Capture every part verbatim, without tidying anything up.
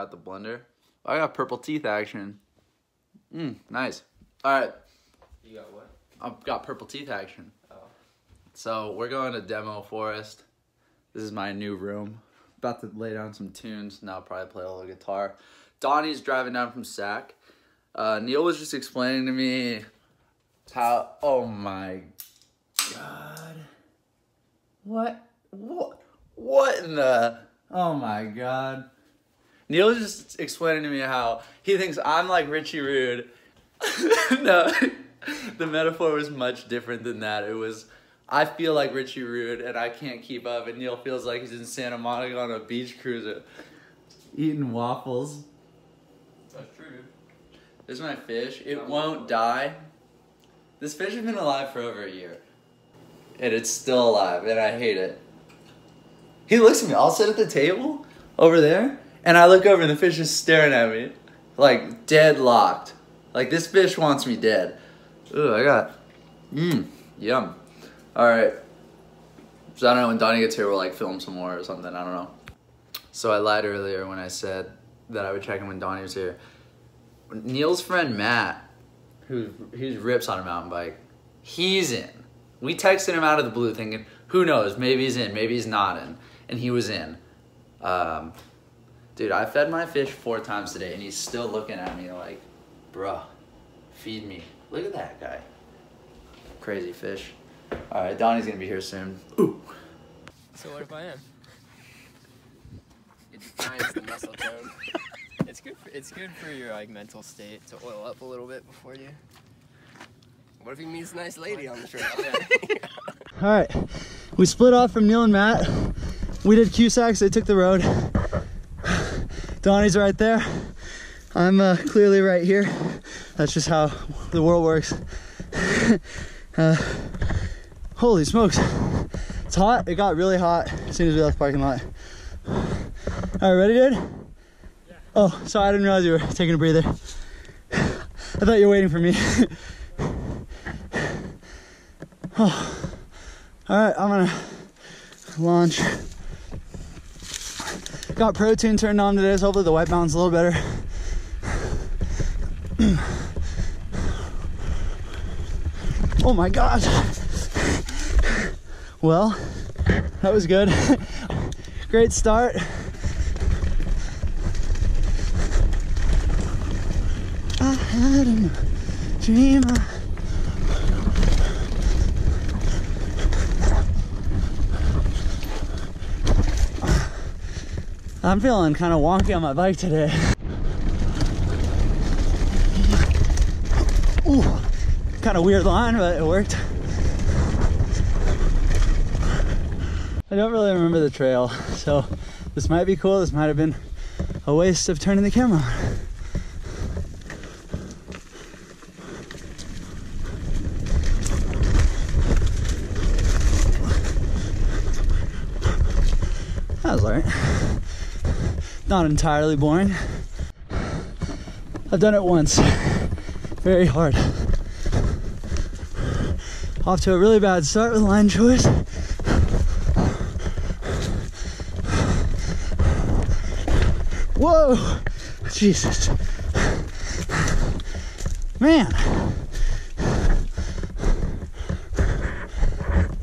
out the blender. I got purple teeth action. Mmm, nice. All right. You got what? I've got purple teeth action. Oh. So we're going to Demo Forest. This is my new room. About to lay down some tunes. Now I'll probably play a little guitar. Donnie's driving down from Sac. Uh, Neil was just explaining to me how... Oh my God. What? What? What in the... Oh my God. Neil was just explaining to me how he thinks I'm like Richie Rude. No, the metaphor was much different than that. It was, I feel like Richie Rude and I can't keep up, and Neil feels like he's in Santa Monica on a beach cruiser. Eating waffles. That's true, dude. There's my fish. It won't die. This fish has been alive for over a year. And it's still alive, and I hate it. He looks at me. I'll sit at the table over there, and I look over, and the fish is staring at me, like deadlocked. Like, this fish wants me dead. Ooh, I got, mmm, yum. All right. So I don't know, when Donnie gets here, we'll like film some more or something, I don't know. So I lied earlier when I said that I would check in when Donnie was here. Neil's friend Matt, who, who rips on a mountain bike, he's in. We texted him out of the blue thinking, who knows, maybe he's in, maybe he's not in. And he was in. Um, dude, I fed my fish four times today and he's still looking at me like, bruh, feed me. Look at that guy. Crazy fish. All right, Donnie's gonna be here soon. Ooh. So what if I am? It defines the muscle tone. It's good. For, it's good for your like mental state to oil up a little bit before you. What if he meets a nice lady on the trail? All right, we split off from Neil and Matt. We did Cusacks. They took the road. Donnie's right there. I'm uh, clearly right here. That's just how the world works. uh, holy smokes. It's hot. It got really hot as soon as we left the parking lot. All right, ready, dude? Yeah. Oh, sorry, I didn't realize you were taking a breather. I thought you were waiting for me. Oh. All right, I'm gonna launch. Got ProTune turned on today, so hopefully the white balance is a little better. Oh my gosh. Well, that was good. Great start. I had a dream. I'm feeling kind of wonky on my bike today. Ooh, kind of weird line, but it worked. I don't really remember the trail, so this might be cool. This might have been a waste of turning the camera on. That was all right. Not entirely boring. I've done it once. Very hard. Off to a really bad start with line choice. Whoa! Jesus. Man.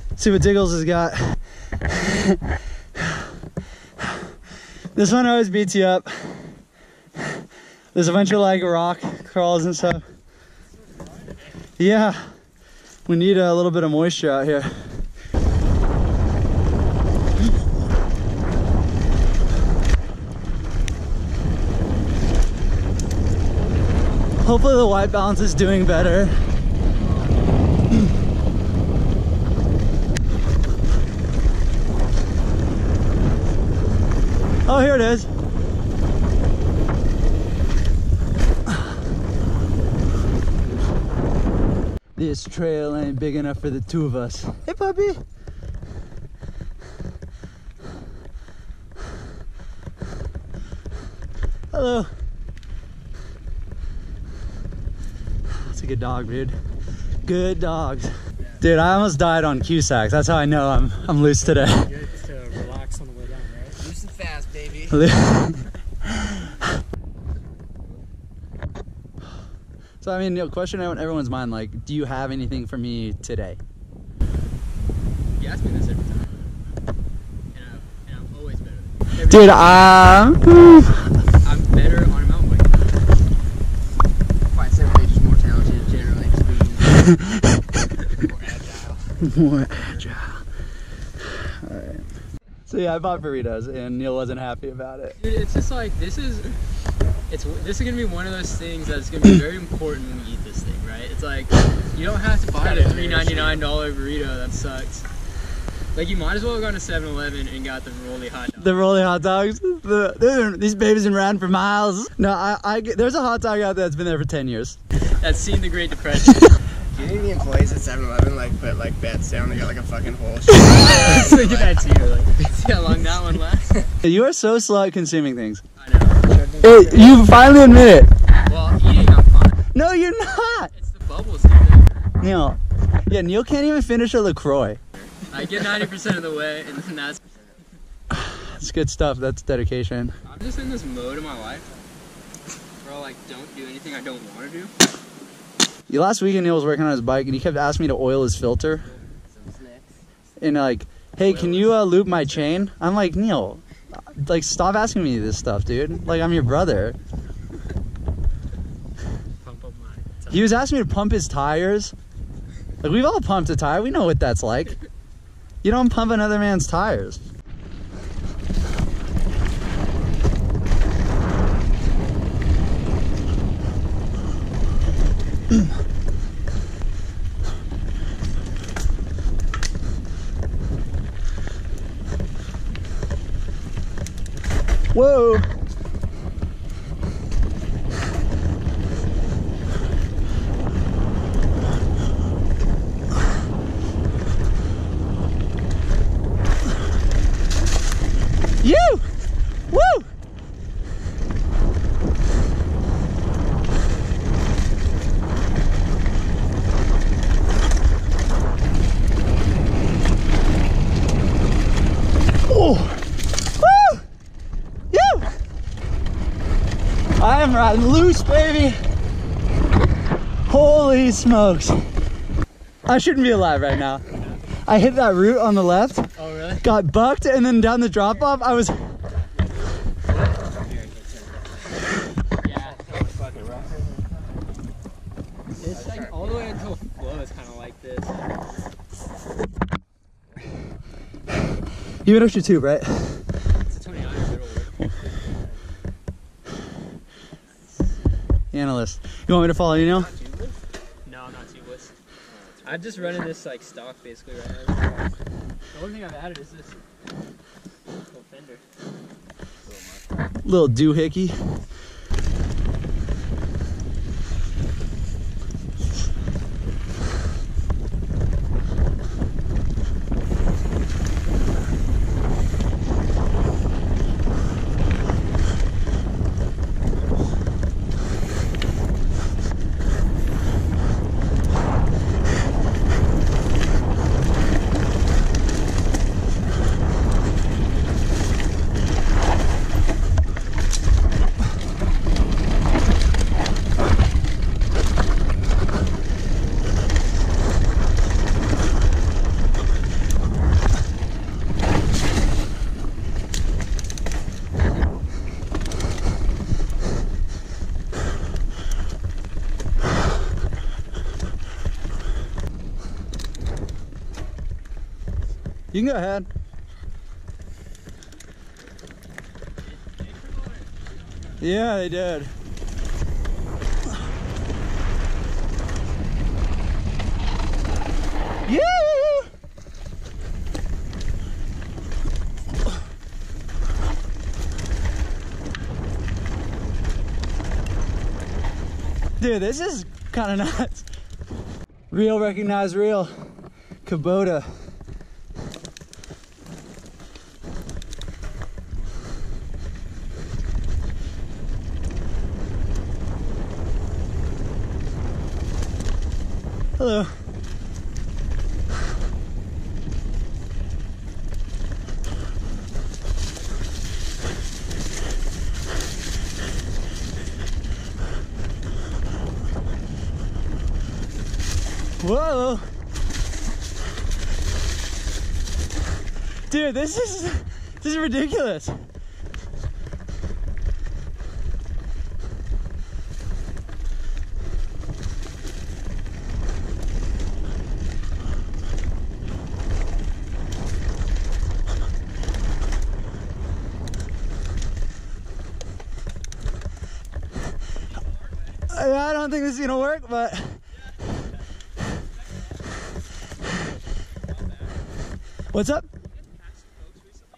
Let's see what Diggles has got. This one always beats you up. There's a bunch of like rock crawls and stuff. Yeah, we need a little bit of moisture out here. Hopefully the white balance is doing better. Oh, here it is. This trail ain't big enough for the two of us. Hey, puppy! Hello. That's a good dog, dude. Good dogs. Dude, I almost died on Cusacks. That's how I know I'm I'm loose today. Good to relax on the way down, right? Loose and fast, baby. So I mean, the question on everyone's mind, like, do you have anything for me today? You ask me this every time, and I'm, and I'm always better than you. Every Dude, time. um... I'm better on a mountain bike. Quite simply, just more talented, generally speaking. More agile. More agile. Alright. So yeah, I bought burritos, and Neil wasn't happy about it. Dude, it's just like, this is... It's, this is going to be one of those things that's going to be very important when you eat this thing, right? It's like, you don't have to buy a three ninety-nine burrito, that sucks. Like, you might as well have gone to seven eleven and got the rolly hot dogs. The rolly hot dogs? The, these babies been around for miles. No, I, I, there's a hot dog out there that's been there for ten years. That's seen the Great Depression. Do you think the employees at seven eleven like put like bets down? They got like a fucking hole. Shit. Look at that to you. Like, see how long that one lasts. You are so slow at consuming things. I know. It, you finally admit it. Well, eating, I'm fine. No, you're not. It's the bubbles. Dude. Neil. Yeah, Neil can't even finish a LaCroix. I get ninety percent of the way, and then that's... That's good stuff. That's dedication. I'm just in this mode of my life where I like, don't do anything I don't want to do. Yeah, last weekend, Neil was working on his bike, and he kept asking me to oil his filter. And like, hey, can you uh, lube my chain? I'm like, Neil... Like, stop asking me this stuff, dude. Like, I'm your brother. Pump up my tires. He was asking me to pump his tires. Like, we've all pumped a tire. We know what that's like. You don't pump another man's tires. Whoa! You! Woo! I'm riding loose, baby. Holy smokes. I shouldn't be alive right now. I hit that root on the left. Oh, really? Got bucked, and then down the drop off, I was... Yeah, it's fucking rough. It's like all the way until flow is kind of like this. You would extra tube, right? Analyst. You want me to follow you now? No, I'm not tubeless. I'm just running this like stock basically right now. The only thing I've added is this little fender. Little doohickey. You can go ahead. Yeah, they did. Yeah! Dude, this is kind of nuts. Real recognize real. Kubota. Hello. Whoa. Dude, this is, this is ridiculous. I don't think this is gonna work, but what's up?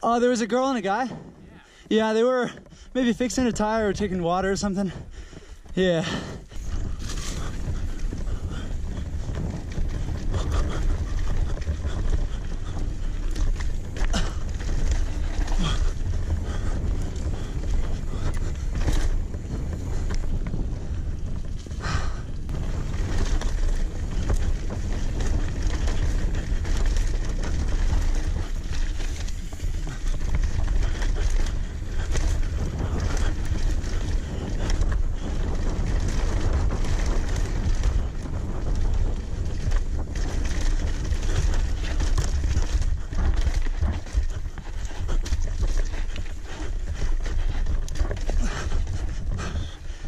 Oh, uh, there was a girl and a guy? Yeah. Yeah, they were maybe fixing a tire or taking water or something. Yeah.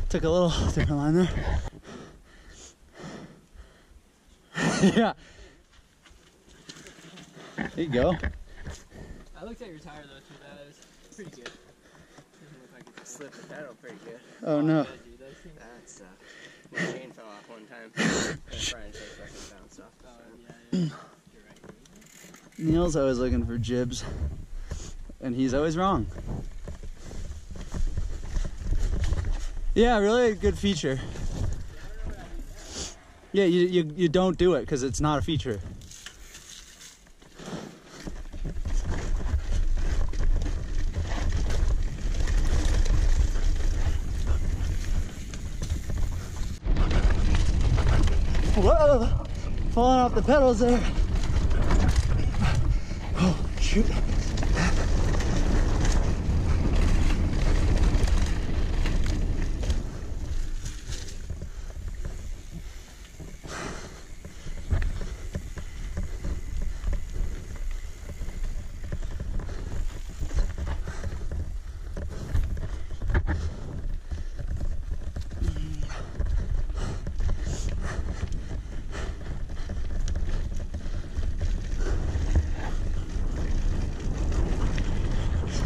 Took a little different line there. Yeah. There you go. I looked at your tire though too. That was pretty good. Doesn't look like it slipped the pedal pretty good. Oh, oh no. Dude, those things, that sucked. My chain fell off one time. Brian says I can bounce off. Oh, yeah, yeah. You're right. Neil's always looking for jibs, and he's always wrong. Yeah, really a good feature. Yeah, you, you, you don't do it because it's not a feature. Whoa! Falling off the pedals there. Oh, shoot.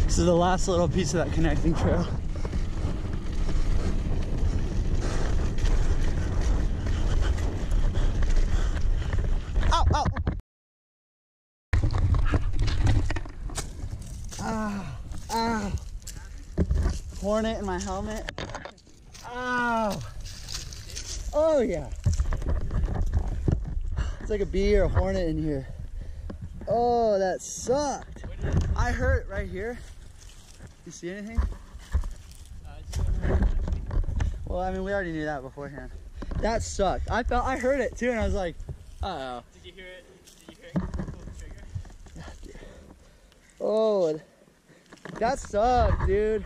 This is the last little piece of that connecting trail. Ow, ow! Ah, ah. Hornet in my helmet. Ow! Oh yeah. It's like a bee or a hornet in here. Oh, that sucked. I hurt right here. You see anything? Well, I mean, we already knew that beforehand. That sucked. I felt, I heard it too, and I was like, uh oh. Did you hear it? Did you hear it? Pull the trigger? Oh, that sucked, dude.